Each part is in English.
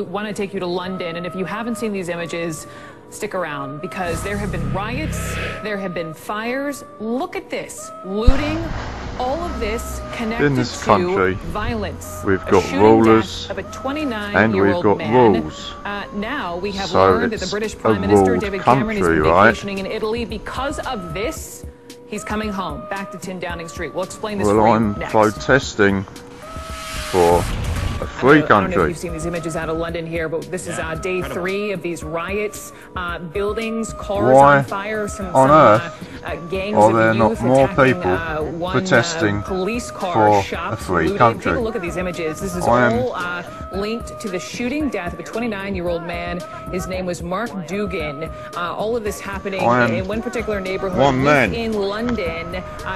We want to take you to London, and if you haven't seen these images, stick around, because there have been riots, there have been fires. Look at this, looting, all of this connected in this country, to violence. We've got rollers of a 29-year-old man. Rules. Now we have learned that the British Prime Minister David Cameron is vacationing in Italy because of this. He's coming home, back to 10 Downing Street. We'll explain this next. Well, I'm protesting for a free country. I don't know if you've seen these images out of London here, but this is day three of these riots. Buildings, cars on fire, some gangs of youth attacking one police car, shops looted. Take a look at these images. This is all linked to the shooting death of a 29-year-old man. His name was Mark Dugan. All of this happening in one particular neighborhood in London.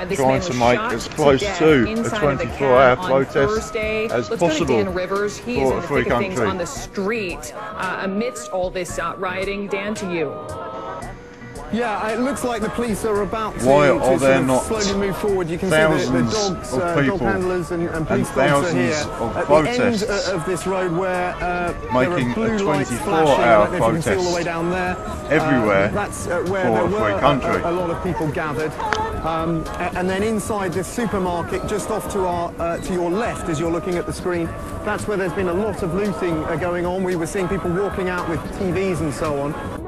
This man was shot to death inside a 24-hour protest as possible. Rivers, he is in the thick of things on the street amidst all this rioting. Dan, to you. Yeah, it looks like the police are about to slowly move forward. You can see the dogs, dog handlers and police dogs are here at the end of this road where making there are blue lights flashing. I don't know if you can see all the way down there. Everywhere that's where there were a lot of people gathered. And then inside this supermarket, just off to our to your left as you're looking at the screen, that's where there's been a lot of looting going on. We were seeing people walking out with TVs and so on.